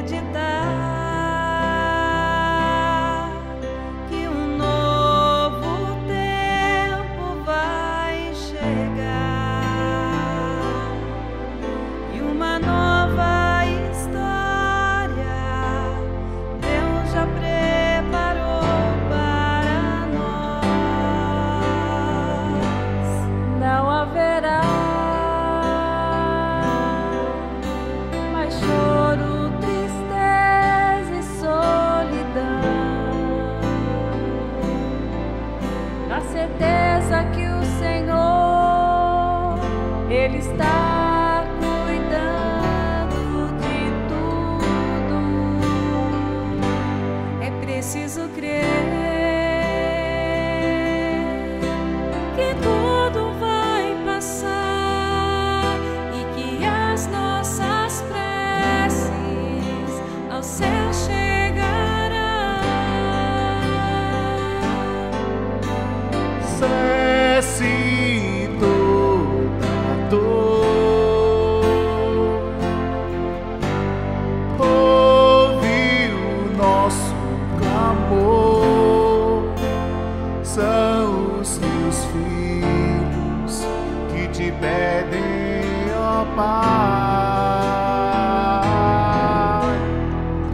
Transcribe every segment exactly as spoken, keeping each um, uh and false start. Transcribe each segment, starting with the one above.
acreditar que um novo tempo vai chegar e uma nova história Deus já preparou para nós. Não haverá mais choro, certeza que o Senhor, Ele está cuidando de tudo. É preciso crer que tudo vai passar e que as nossas preces ao céu chegarão. Se toda dor ouviu o nosso clamor, são os teus filhos que te pedem, ó Pai,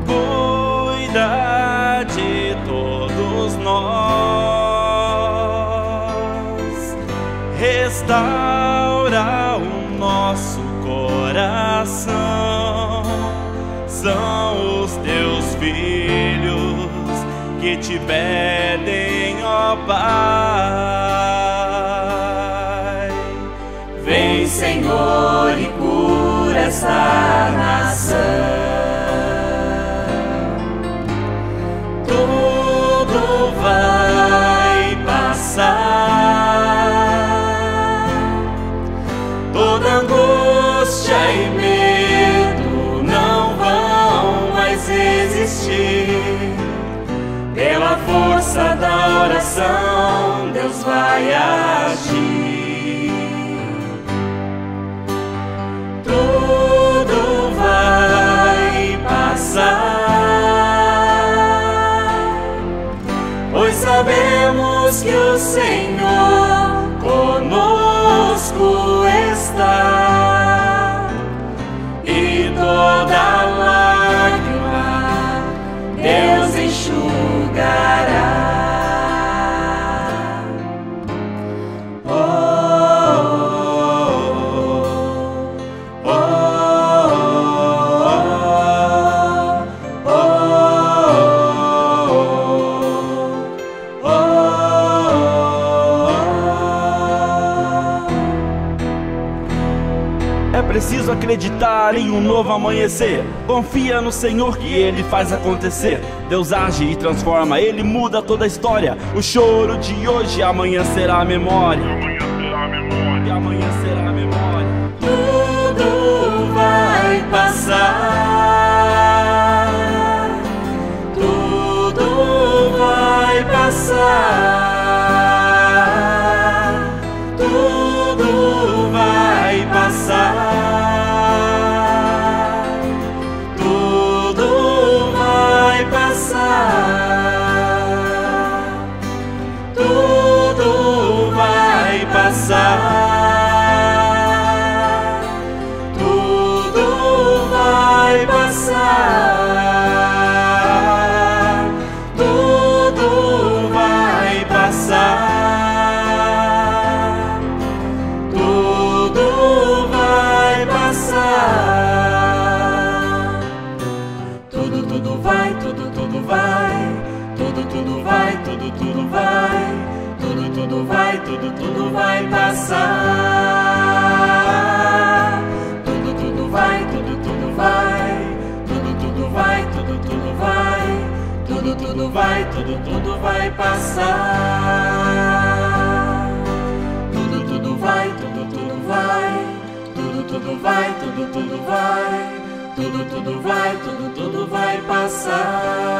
cuida de todos nós. Restaura o nosso coração, são os teus filhos que te pedem, ó Pai. Vem, Senhor, e cura essa nação. Tudo vai passar. E medo não vão mais existir. Pela força da oração, Deus vai agir. Tudo vai passar, pois sabemos que o Senhor conosco está. Toda lágrima Deus enxugará. Oh, oh, oh, oh, oh, oh, oh, oh, oh. É preciso acreditar em um novo amanhecer. Confia no Senhor que Ele faz acontecer. Deus age e transforma, Ele muda toda a história. O choro de hoje, amanhã será a memória. Amanhã será memória. Amanhã será memória. Tudo vai passar. Tudo vai passar. Tudo vai passar. Tudo vai passar, tudo vai passar, tudo vai passar, tudo vai passar, tudo, tudo vai, tudo, tudo vai. Tudo, tudo vai, tudo, tudo vai. Tudo, tudo vai, tudo, tudo vai passar. Tudo, tudo vai, tudo, tudo vai. Tudo, tudo vai, tudo, tudo vai. Tudo, tudo vai, tudo, tudo vai passar. Tudo, tudo vai, tudo, tudo vai. Tudo, tudo vai, tudo, tudo vai. Tudo, tudo vai, tudo, tudo vai passar.